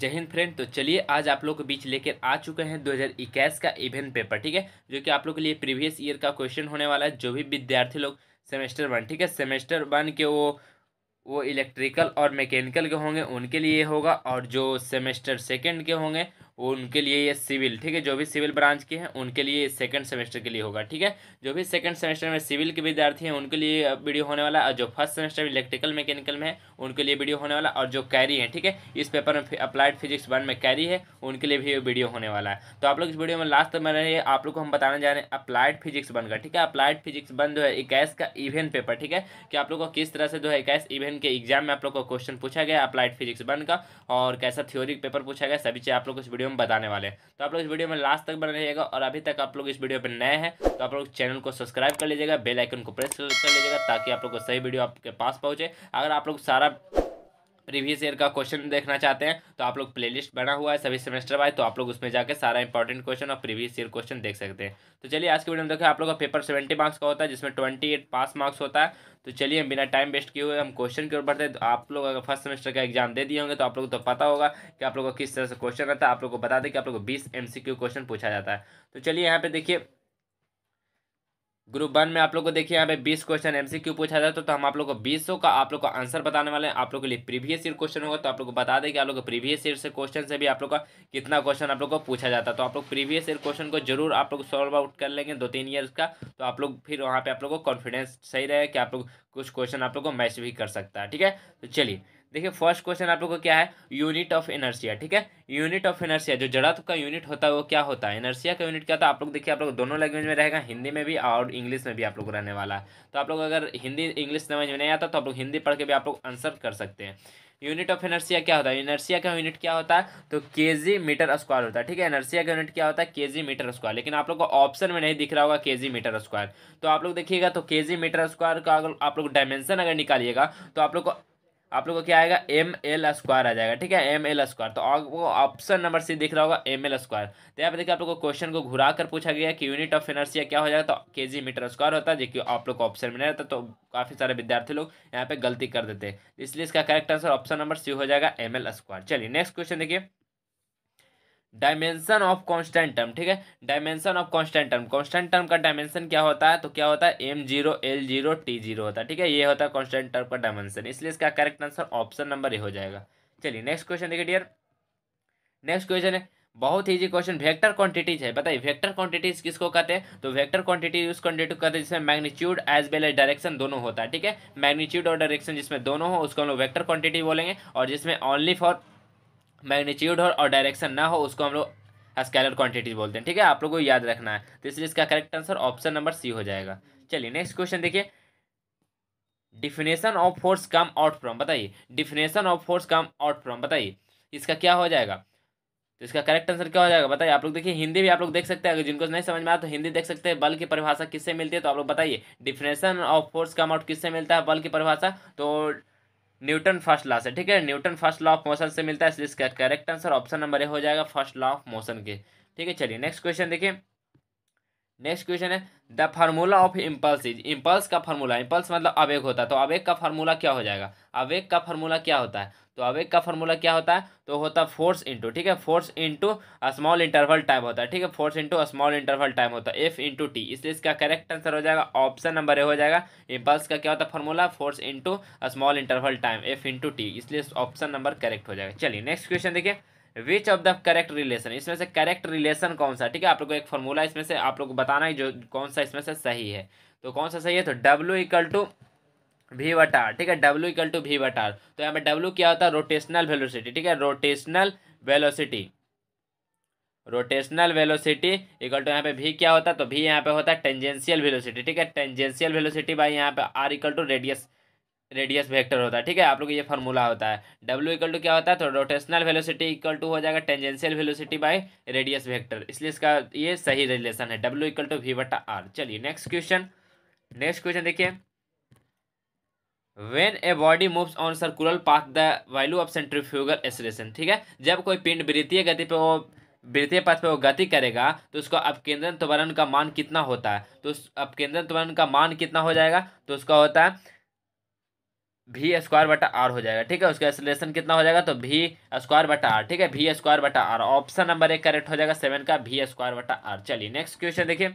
जय हिंद फ्रेंड। तो चलिए आज आप लोग के बीच लेकर आ चुके हैं 2021 का इवेंट पेपर, ठीक है, जो कि आप लोग के लिए प्रीवियस ईयर का क्वेश्चन होने वाला है। जो भी विद्यार्थी लोग सेमेस्टर 1, ठीक है, सेमेस्टर 1 के वो इलेक्ट्रिकल और मैकेनिकल के होंगे उनके लिए होगा, और जो सेमेस्टर 2 के होंगे वो उनके लिए ये सिविल, ठीक है, जो भी सिविल ब्रांच के हैं उनके लिए 2nd सेमेस्टर के लिए होगा, ठीक है। जो भी 2nd सेमेस्टर में सिविल के विद्यार्थी हैं उनके लिए वीडियो होने वाला, और जो 1st सेमेस्टर में इलेक्ट्रिकल मैकेनिकल में है उनके लिए वीडियो होने वाला, और जो कैरी है, ठीक है, इस पेपर में अप्लाइड फिजिक्स 1 में कैरी है उनके लिए भी वीडियो होने वाला है। तो आप लोग इस वीडियो में लास्ट तक बने रहिए। आप लोग को हम बताने जा रहे हैं अप्लाइड फिजिक्स 1 का, ठीक है, अप्लाइड फिजिक्स 1 2021 का इवेंट पेपर, ठीक है, कि आप लोग को किस तरह से 2021 इवेंट के एग्जाम में आप लोग को क्वेश्चन पूछा गया अप्लाइड फिजिक्स 1 का, और कैसा थ्योरी पेपर पूछा गया, सभी चीज़ आप लोग को इस बताने वाले हैं। तो आप लोग इस वीडियो में लास्ट तक बने रहिएगा, और अभी तक आप लोग इस वीडियो पर नए हैं तो आप लोग चैनल को सब्सक्राइब कर लीजिएगा, बेल आइकन को प्रेस कर लीजिएगा, ताकि आप लोग को सही वीडियो आपके पास पहुंचे। अगर आप लोग सारा प्रीवियस ईयर का क्वेश्चन देखना चाहते हैं तो आप लोग प्लेलिस्ट बना हुआ है सभी सेमेस्टर वाइज, तो आप लोग उसमें जाकर सारा इंपॉर्टेंट क्वेश्चन और प्रीवियस ईयर क्वेश्चन देख सकते हैं। तो चलिए आज के वीडियो में देखिए। आप लोग का पेपर 70 मार्क्स का होता है, जिसमें 28 पास मार्क्स होता है। तो चलिए बिना टाइम वेस्ट किए हुए हम क्वेश्चन की ओर बढ़ते हैं। तो आप लोग अगर 1st सेमेस्टर का एग्जाम दे दिए होंगे तो आप लोग को तो पता होगा कि आप लोग को किस तरह से क्वेश्चन रहता है। आप लोग को बता दें कि आप लोग को 20 MCQ क्वेश्चन पूछा जाता है। तो चलिए यहाँ पे देखिए, ग्रुप 1 में आप लोग को देखिए यहाँ पे 20 क्वेश्चन MCQ पूछा जाता है। तो हम आप लोग को 20 का आप लोग का आंसर बताने वाले हैं। आप लोग के लिए प्रीवियस ईयर क्वेश्चन होगा, तो आप लोग को बता दें कि आप लोग को प्रीवियस ईयर से क्वेश्चन से भी आप लोग का कितना क्वेश्चन आप लोग को पूछा जाता है। तो आप लोग प्रीवियस ईयर क्वेश्चन को जरूर आप लोग सॉल्व आउट कर लेंगे 2-3 ईयर्स का, तो आप लोग फिर वहाँ पर आप लोग को कॉन्फिडेंस सही रहे कि आप लोग कुछ क्वेश्चन आप लोग को मैच भी कर सकता है, ठीक है। तो चलिए देखिए, फर्स्ट क्वेश्चन आप लोग को क्या है, यूनिट ऑफ इनर्शिया, ठीक है। यूनिट ऑफ इनर्शिया, जो जड़त्व का यूनिट होता है वो क्या होता है, इनर्शिया का यूनिट क्या होता है। आप लोग देखिए, आप लोग दोनों लैंग्वेज में रहेगा, हिंदी में भी और इंग्लिश में भी आप लोग रहने वाला है। तो आप लोग अगर हिंदी इंग्लिश समझ में नहीं आता तो आप लोग हिंदी पढ़ के भी आप लोग आंसर कर सकते हैं। यूनिट ऑफ इनर्शिया क्या होता है, इनर्शिया का यूनिट क्या होता है, तो kg मीटर स्क्वायर होता है, ठीक है। इनर्शिया का यूनिट क्या होता है, kg मीटर स्क्वायर, लेकिन आप लोग को ऑप्शन में नहीं दिख रहा होगा kg मीटर स्क्वायर। तो आप लोग देखिएगा, तो kg मीटर स्क्वायर का आप लोग डायमेंशन अगर निकालिएगा तो आप लोग को क्या आएगा, ml स्क्वायर आ जाएगा, ठीक है, ml स्क्वायर। तो आपको ऑप्शन नंबर सी दिख रहा होगा, ml स्क्वायर। तो यहाँ पर देखिए, आप लोग को क्वेश्चन को घुरा कर पूछा गया कि यूनिट ऑफ इनर्शिया क्या हो जाएगा, तो kg मीटर स्क्वायर होता है, जो कि आप लोग को ऑप्शन में नहीं रहता। तो काफ़ी सारे विद्यार्थी लोग यहाँ पे गलती कर देते हैं, इसलिए इसका correct answer option number C हो जाएगा, ml स्क्वायर। चलिए नेक्स्ट क्वेश्चन देखिए, डायमेंशन ऑफ कॉन्स्टेंट टर्म, ठीक है। डायमेंशन ऑफ कॉन्स्टेंट टर्म का डायमेंशन क्या होता है, तो क्या होता है m0 l0 t0 होता है, ठीक है, ये होता है कॉन्स्टेंट टर्म का डायमेंशन, इसलिए इसका correct answer option number A हो जाएगा। चलिए नेक्स्ट क्वेश्चन देखिए डियर। नेक्स्ट क्वेश्चन है बहुत इजी क्वेश्चन, वेक्टर क्वांटिटीज है। बताइए वेक्टर क्वांटिटीज किसको कहते हैं, तो वेक्टर क्वांटिटी उस क्वांटिटी को कहते हैं जिसमें magnitude as well as direction दोनों होता है, ठीक है। मैग्नीट्यूड और डायरेक्शन जिसमें दोनों हो उसको हम लोग वेक्टर क्वांटिटी बोलेंगे, और जिसमें ओनली फॉर मैग्नीट्यूड हो और डायरेक्शन ना हो उसको हम लोग स्केलर क्वांटिटी बोलते हैं, ठीक है, आप लोगों को याद रखना है। तो इसलिए इसका correct answer option number C हो जाएगा। चलिए नेक्स्ट क्वेश्चन देखिए, definition of force come out from, बताइए definition of force come out from, बताइए इसका क्या हो जाएगा, तो इसका करेक्ट आंसर क्या हो जाएगा, बताइए। आप लोग देखिए हिंदी भी आप लोग देख सकते हैं, अगर जिनको नहीं समझ में आया तो हिंदी देख सकते हैं। बल की परिभाषा किससे मिलती है, तो आप लोग बताइए definition of force come out किससे मिलता है बल की परिभाषा, तो न्यूटन फर्स्ट लॉ से, ठीक है, Newton first law of motion से मिलता है, इसलिए इसका correct answer option number A हो जाएगा, फर्स्ट लॉ ऑफ मोशन के, ठीक है। चलिए नेक्स्ट क्वेश्चन देखिए। नेक्स्ट क्वेश्चन है the formula of impulse is, impulse का फार्मूला, इम्पल्स मतलब आवेग होता है, तो आवेग का फार्मूला क्या हो जाएगा, आवेग का फार्मूला क्या होता है, तो आवेग का फार्मूला क्या होता है, तो होता है फोर्स इंटू, ठीक है, force into small interval time होता है, ठीक है, force into small interval time होता है, F इंटू t, इसलिए इसका करेक्ट आंसर हो जाएगा ऑप्शन नंबर ए हो जाएगा। इम्पल्स का क्या होता है formula, force into small interval time F into t, इसलिए ऑप्शन नंबर करेक्ट हो जाएगा। चलिए नेक्स्ट क्वेश्चन देखिए, which of the correct relation, इसमें से करेक्ट रिलेशन कौन सा, ठीक है, आप लोग को एक फार्मूला इसमें से आप लोग को बताना है जो कौन सा इसमें से सही है, तो कौन सा सही है, तो W इक्वल टू V बटा R, ठीक है, W इक्वल टू V बटा R। तो यहाँ पे W क्या होता है, रोटेशनल वेलोसिटी, ठीक है, रोटेशनल वेलोसिटी इक्वल टू यहाँ पे V क्या होता है, तो V यहाँ पे होता है टेंजेंशियल वेलोसिटी, ठीक है, टेंजेंशियल वेलोसिटी बाई यहाँ पे R equal to radius vector होता है, ठीक है, आप लोग ये फार्मूला होता है। W इक्वल टू क्या होता है, तो रोटेशनल वेलोसिटी इक्वल टू हो जाएगा tangential velocity by radius vector, इसलिए इसका ये सही रिलेशन है, W इक्वल टू V बटा R। चलिए नेक्स्ट क्वेश्चन। नेक्स्ट क्वेश्चन देखिए, when a body moves on circular path the value of centrifugal acceleration, ठीक है, जब कोई पिंड वृत्तीय गति पे वो गति करेगा तो उसका अपकेंद्रण त्वरण का मान कितना होता है, तो अपकेंद्रण त्वरण का मान कितना हो जाएगा, तो उसका होता है भी स्क्वायर बटा आर हो जाएगा। ठीक है, उसका एक्सीलरेशन कितना हो जाएगा तो भी स्क्वायर बटा आर। ठीक है, भी स्क्वायर बटा आर ऑप्शन नंबर 1 करेक्ट हो जाएगा 7 का, भी स्क्वायर बटा आर। चलिए नेक्स्ट क्वेश्चन देखिए।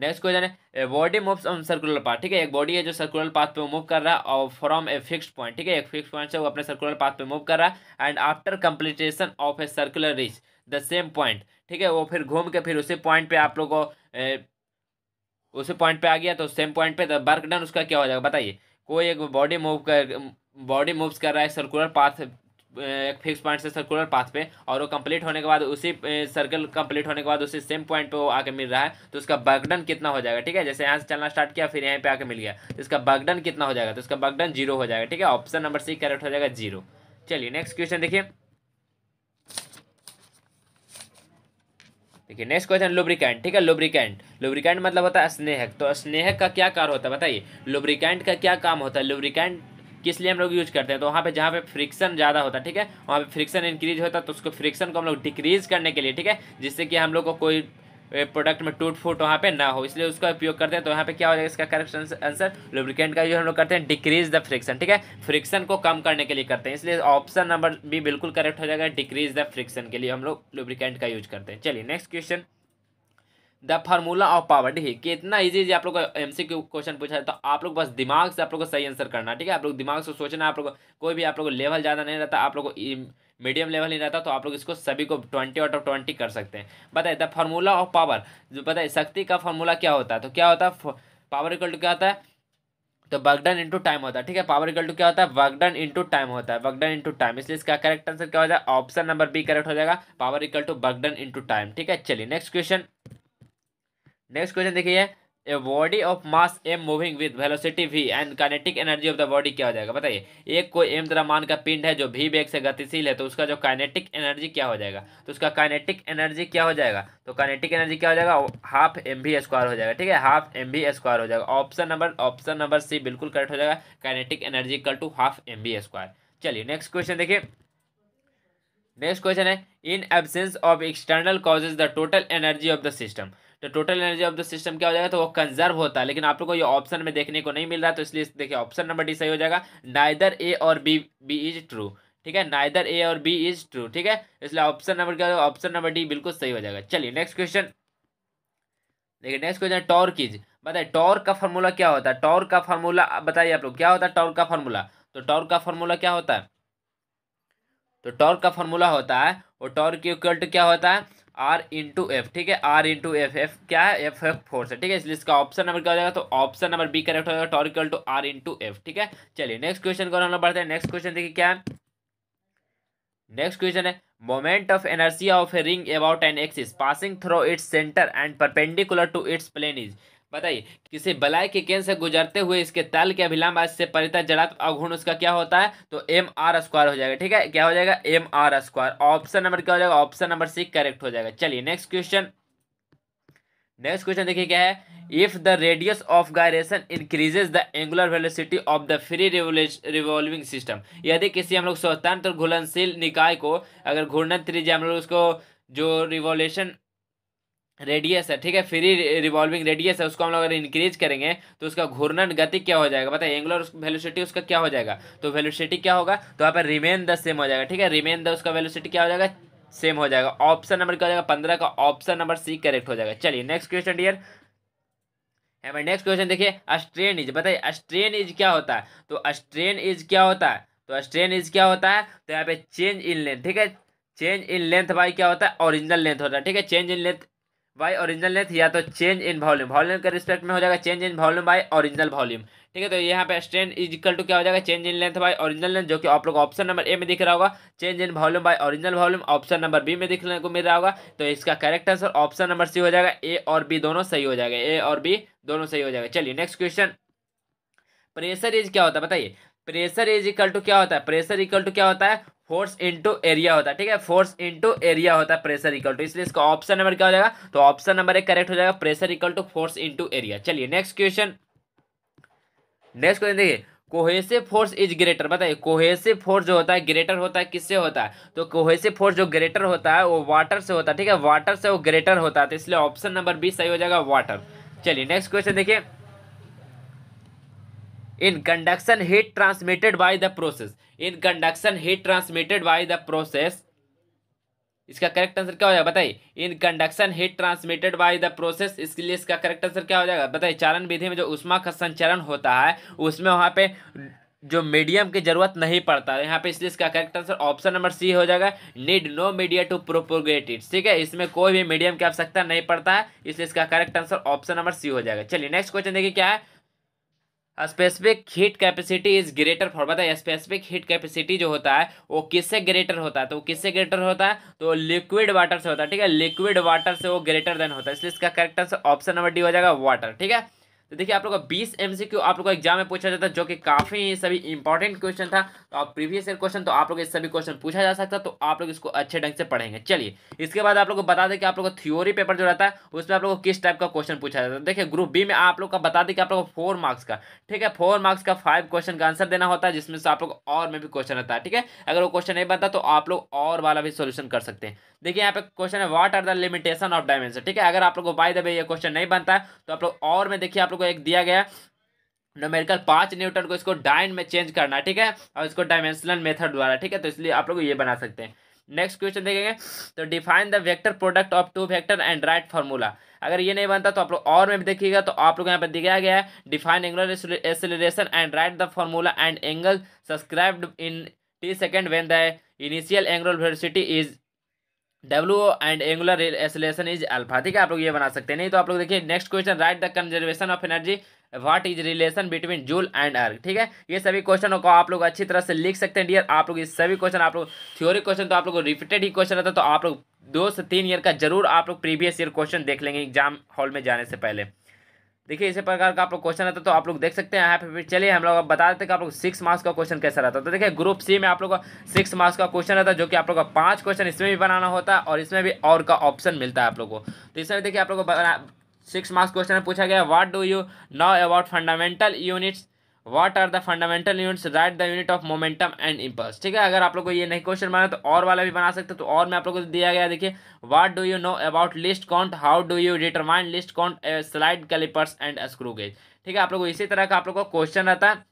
नेक्स्ट क्वेश्चन है body moves on circular path. ठीक है, एक बॉडी है जो सर्कुलर पाथ पे मूव कर रहा है और फ्रॉम ए फिक्स्ड पॉइंट। ठीक है, एक फिक्स्ड पॉइंट से वो अपने सर्कुलर पाथ पे मूव कर रहा है and after completion of a circular reach the same point. ठीक है, वो फिर घूम के फिर उसी पॉइंट पे आप लोगों को उसी पॉइंट पे आ गया तो सेम पॉइंट पे द वर्क डन उसका क्या हो जाएगा बताइए। कोई एक बॉडी मूव्स कर रहा है सर्कुलर पाथ एक फिक्स पॉइंट से सर्कुलर पाथ पे और वो कंप्लीट होने के बाद उसी सर्कल कंप्लीट होने के बाद उसी सेम पॉइंट पे वो आके मिल रहा है तो उसका वर्क डन कितना हो जाएगा। ठीक है, जैसे यहाँ से चलना स्टार्ट किया फिर यहाँ पे आके मिल गया तो इसका वर्क डन कितना हो जाएगा तो इसका वर्क डन 0 हो जाएगा। ठीक है, ऑप्शन नंबर सी करेक्ट हो जाएगा 0। चलिए नेक्स्ट क्वेश्चन देखिए। देखिए नेक्स्ट क्वेश्चन लुब्रिकेंट। ठीक है, लुब्रिकेंट लुब्रिकेंट मतलब होता है स्नेहक। तो स्नेहक का क्या कार्य होता है बताइए, लुब्रिकेंट का क्या काम होता है, लुब्रिकेंट किस लिए हम लोग यूज करते हैं। तो वहाँ पे जहाँ पे फ्रिक्शन ज़्यादा होता है, ठीक है, वहाँ पे फ्रिक्शन इंक्रीज होता है तो उसको फ्रिक्शन को हम लोग डिक्रीज करने के लिए, ठीक है, जिससे कि हम लोग को कोई प्रोडक्ट में टूट फूट वहाँ पे ना हो, इसलिए उसका उपयोग करते हैं। तो यहाँ पे क्या हो जाएगा इसका करेक्ट आंसर, लुब्रिकेंट का जो हम लोग करते हैं डिक्रीज द फ्रिक्शन। ठीक है, फ्रिक्शन को कम करने के लिए करते हैं, इसलिए ऑप्शन नंबर बी बिल्कुल करेक्ट हो जाएगा, डिक्रीज द फ्रिक्शन के लिए हम लोग लुब्रिकेंट का यूज करते हैं। चलिए next question the formula of power. ठीक है, कितना इजी आप लोग को एमसीक्यू क्वेश्चन पूछा है तो आप लोग बस दिमाग से आप लोग को सही आंसर करना। ठीक है, आप लोग दिमाग से सोचना, आप लोग कोई भी आप लोग लेवल ज़्यादा नहीं रहता, आप लोग मीडियम लेवल नहीं रहता, तो आप लोग इसको सभी को 20 आउट ऑफ 20 कर सकते हैं। बताए द फार्मूला ऑफ पावर, जो बताए शक्ति का फार्मूला क्या होता है, तो क्या होता है पावर इक्वल टू क्या होता है तो वर्क डन इंटू टाइम होता है। ठीक है, पावर इक्वल टू क्या होता है वर्क डन इंटू टाइम होता है, वर्क डन इंटू टाइम, इसलिए इसका करेक्ट आंसर क्या हो जाएगा ऑप्शन नंबर बी करेक्ट हो जाएगा, power equal to work done into time. ठीक है, चलिए नेक्स्ट क्वेश्चन। नेक्स्ट क्वेश्चन देखिए, a body of mass m moving with velocity v and kinetic energy of the body क्या हो जाएगा बताइए। एक कोई m द्रव्यमान का पिंड है जो v वेग से गतिशील है तो उसका जो काइनेटिक एनर्जी क्या हो जाएगा, तो उसका काइनेटिक एनर्जी क्या हो जाएगा, तो काइनेटिक एनर्जी क्या हो जाएगा हाफ mv² हो जाएगा। ठीक है, हाफ mv² हो जाएगा, ऑप्शन नंबर सी बिल्कुल करेक्ट हो जाएगा, kinetic energy equal to half mv²। चलिए नेक्स्ट क्वेश्चन देखिए। नेक्स्ट क्वेश्चन है in absence of external causes the total energy of the system. तो total energy of the system क्या हो जाएगा तो वो कंजर्व होता है, लेकिन आप लोगों को ये ऑप्शन में देखने को नहीं मिल रहा, तो इसलिए देखिए ऑप्शन नंबर डी सही हो जाएगा, नाइदर ए और बी इज ट्रू। ठीक है, नाइदर ए और बी इज ट्रू। ठीक है, इसलिए ऑप्शन नंबर क्या होगा ऑप्शन नंबर डी बिल्कुल सही हो जाएगा। चलिए नेक्स्ट क्वेश्चन देखिए। नेक्स्ट क्वेश्चन टॉर्क इज, बताइए टॉर्क का फार्मूला क्या होता है, टॉर्क का फार्मूला बताइए आप लोग क्या होता है टॉर्क का फार्मूला, तो टॉर्क का फार्मूला क्या होता है, तो टॉर्क का फार्मूला होता है और टॉर्क इक्वल टू क्या होता है आर इंटू एफ। ठीक है, आर इंटू एफ, एफ क्या है एफ एफ फोर्स है। ठीक है, इसलिए इसका ऑप्शन नंबर क्या हो जाएगा तो ऑप्शन नंबर बी करेक्ट हो जाएगा, torque equal to R into F. ठीक है, चलिए नेक्स्ट क्वेश्चन को हम लोग बढ़ते हैं। नेक्स्ट क्वेश्चन देखिए क्या है। नेक्स्ट क्वेश्चन है moment of inertia of a ring about an axis passing through its centre and perpendicular to its plane is. बताइए किसी बलाय के केंद्र से गुजरते हुए इसके तल के अभिलंब से परितः जड़ात्मक अवघूर्ण उसका क्या होता है तो mr² हो जाएगा। ठीक है, क्या हो जाएगा mr², ऑप्शन नंबर क्या हो जाएगा ऑप्शन नंबर सी करेक्ट हो जाएगा। चलिए नेक्स्ट क्वेश्चन। नेक्स्ट क्वेश्चन देखिए क्या है, if the radius of gyration increases the angular velocity of the free revolving system. यदि किसी हम लोग स्वतंत्र घुलनशील निकाय को अगर घूर्णन त्रिज्या हम लोग उसको जो रिवॉल्यूशन रेडियस है, ठीक है, फ्री रिवॉल्विंग रेडियस है, उसको हम लोग अगर इंक्रीज करेंगे तो उसका घूर्णन गति क्या हो जाएगा बताइए, एंगुलर वेलोसिटी उसका क्या हो जाएगा तो वेलोसिटी क्या होगा तो यहाँ पर रिमेन द सेम हो जाएगा। ठीक है, रिमेन द उसका वेलोसिटी क्या हो जाएगा सेम हो जाएगा, ऑप्शन नंबर क्या हो जाएगा 15 का, ऑप्शन नंबर सी करेक्ट हो जाएगा। चलिए next question dear. Next question देखिए स्ट्रेन इज, बताइए स्ट्रेन इज क्या होता है, तो स्ट्रेन इज क्या होता है तो यहाँ पे चेंज इन लेंथ। ठीक है, चेंज इन लेंथ बाई क्या होता है ओरिजिनल लेंथ होता है। ठीक है, change in length by original length या तो चेंज इन वॉल्यूम, वॉल्यूम के रिस्पेक्ट में हो जाएगा change in volume by original volume. ठीक है, तो यहाँ पे स्ट्रेन इज इक्वल टू क्या हो जाएगा change in length by original length, जो कि आप लोग ऑप्शन नंबर ए में दिख रहा होगा, change in volume by original volume option number B में दिखने को मिल रहा होगा, तो इसका correct answer option number C हो जाएगा, ए और बी दोनों सही हो जाएगा, ए और बी दोनों सही हो जाएगा। चलिए नेक्स्ट क्वेश्चन। प्रेशर इज क्या होता है बताइए, प्रेशर इज इक्वल टू क्या होता है, प्रेशर इक्वल टू क्या होता है फोर्स इंटू एरिया होता है। ठीक है, फोर्स इंटू एरिया होता है प्रेशर इक्वल टू, इसलिए इसका ऑप्शन नंबर क्या हो जाएगा तो ऑप्शन नंबर एक करेक्ट हो जाएगा, pressure equal to force into area. चलिए नेक्स्ट क्वेश्चन। नेक्स्ट क्वेश्चन देखिए कोहेसिव फोर्स इज ग्रेटर, बताइए कोहेसिव फोर्स जो होता है ग्रेटर होता है किससे होता है, तो कोहेसिव फोर्स जो ग्रेटर होता है वो वाटर से होता है। ठीक है, वाटर से वो ग्रेटर होता है, तो इसलिए ऑप्शन नंबर बी सही हो जाएगा वाटर। चलिए नेक्स्ट क्वेश्चन देखिए। in conduction heat transmitted by the process, in conduction heat transmitted by the process, इसका करेक्ट आंसर क्या हो जाएगा बताइए, in conduction heat transmitted by the process, इसके लिए इसका करेक्ट आंसर क्या हो जाएगा बताइए। चालन विधि में जो ऊष्मा का संचरण होता है उसमें वहाँ पे जो मीडियम की जरूरत नहीं पड़ता है यहाँ पे, इसलिए इसका correct answer option number C हो जाएगा, need no media to propagate it. ठीक है, इसमें कोई भी मीडियम की आवश्यकता नहीं पड़ता है, इसलिए इसका correct answer option number C हो जाएगा। चलिए नेक्स्ट क्वेश्चन देखिए क्या है, specific heat capacity is greater for, बताइए स्पेसिफिक हीट कैपेसिटी जो होता है वो किससे ग्रेटर होता है, तो किससे ग्रेटर होता है तो लिक्विड वाटर से होता है। ठीक है, लिक्विड वाटर से वो ग्रेटर देन होता है, इसलिए इसका correct answer option number D हो जाएगा, वाटर। ठीक है, तो देखिए आप लोग का 20 MCQ आप लोग को एग्जाम में पूछा जाता है, जो कि काफ़ी सभी इंपॉर्टेंट क्वेश्चन था। तो आप प्रीवियस ईयर क्वेश्चन तो आप लोग इस सभी क्वेश्चन पूछा जा सकता, तो आप लोग इसको अच्छे ढंग से पढ़ेंगे। चलिए इसके बाद आप लोग को बता दें कि आप लोग का थ्योरी पेपर जो रहता है उसमें आप लोग को किस टाइप का क्वेश्चन पूछा जाता है। देखिए ग्रुप बी में आप लोग का बता दें कि आप लोग को 4 मार्क्स का, ठीक है, 4 मार्क्स का 5 क्वेश्चन का आंसर देना होता है, जिसमें से आप लोग और में भी क्वेश्चन रहता है। ठीक है, अगर वो क्वेश्चन नहीं बनता तो आप लोग और वाला भी सोल्यूशन कर सकते हैं। देखिए यहाँ पे क्वेश्चन है what are the limitation of dimension. ठीक है, अगर आप लोग को बाय द वे ये क्वेश्चन नहीं बनता है तो आप लोग और में देखिए, आप लोग को एक दिया गया न्यूमेरिकल 5 न्यूटन को इसको डाइन में चेंज करना है। ठीक है, और इसको डायमेंशनल मेथड द्वारा, ठीक है, तो इसलिए आप लोग ये बना सकते हैं। नेक्स्ट क्वेश्चन देखेंगे तो define the vector product of 2 vector and write formula. अगर ये नहीं बनता तो आप लोग और में भी देखिएगा। तो आप लोग यहाँ पर दिखाया गया है define angular acceleration and write the formula and angle subscribed in t second when the initial angular velocity is W and angular acceleration is alpha. ठीक है, आप लोग ये बना सकते हैं, नहीं तो आप लोग देखिए next question write the conservation of energy what is relation between joule and erg. ठीक है, ये सभी क्वेश्चनों को आप लोग अच्छी तरह से लिख सकते हैं डियर। आप लोग ये सभी क्वेश्चन, आप लोग थ्योरी क्वेश्चन तो आप लोग को रिपीटेड ही क्वेश्चन रहता है, तो आप लोग 2 से 3 ईयर का जरूर आप लोग प्रीवियस ईयर क्वेश्चन देख लेंगे एग्जाम हॉल में जाने से पहले। देखिए इसी प्रकार का आप लोग क्वेश्चन रहता है, तो आप लोग देख सकते हैं यहाँ पे। फिर चलिए हम लोग अब बता देते हैं कि आप लोग 6 मार्क्स का क्वेश्चन कैसा रहता है। तो देखिए ग्रुप सी में आप लोग का 6 मार्क्स का क्वेश्चन रहता है, जो कि आप लोग का 5 क्वेश्चन इसमें भी बनाना होता है और इसमें भी और का ऑप्शन मिलता है आप लोग को। तो इसमें देखिए आप लोग को 6 मार्क्स क्वेश्चन पूछा गया, what do you know about fundamental units, what are the fundamental units, write the unit of momentum and impulse. ठीक है, अगर आप लोग को ये नहीं क्वेश्चन बना तो और वाला भी बना सकते हैं। तो और में आप लोग को दिया गया देखिए, what do you know about least count, how do you determine least count, slide callipers and screw gauge. ठीक है, आप लोग इसी तरह का आप लोग का क्वेश्चन रहता है।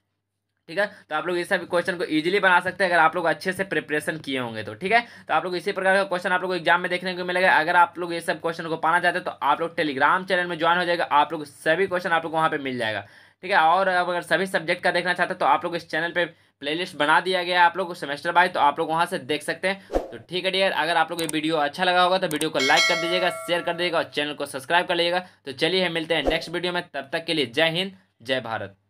ठीक है, तो आप लोग इस सभी क्वेश्चन को इजीली बना सकते हैं अगर आप लोग अच्छे से प्रिपरेशन किए होंगे तो। ठीक है, तो आप लोग इसी प्रकार का क्वेश्चन आप लोग को एग्जाम में देखने को मिलेगा। अगर आप लोग ये सब क्वेश्चन को पाना चाहते हैं तो आप लोग टेलीग्राम चैनल में ज्वाइन हो जाएगा, आप लोग सभी क्वेश्चन आप लोग को वहाँ पे मिल जाएगा। ठीक है, और अगर सभी सब्जेक्ट का देखना चाहते हैं तो आप लोग इस चैनल पे प्लेलिस्ट बना दिया गया है आप लोग सेमेस्टर वाइज, तो आप लोग वहाँ से देख सकते हैं। तो ठीक है डियर, अगर आप लोग ये वीडियो अच्छा लगा होगा तो वीडियो को लाइक कर दीजिएगा, शेयर कर दीजिएगा और चैनल को सब्सक्राइब कर लीजिएगा। तो चलिए मिलते हैं नेक्स्ट वीडियो में, तब तक के लिए जय हिंद जय भारत।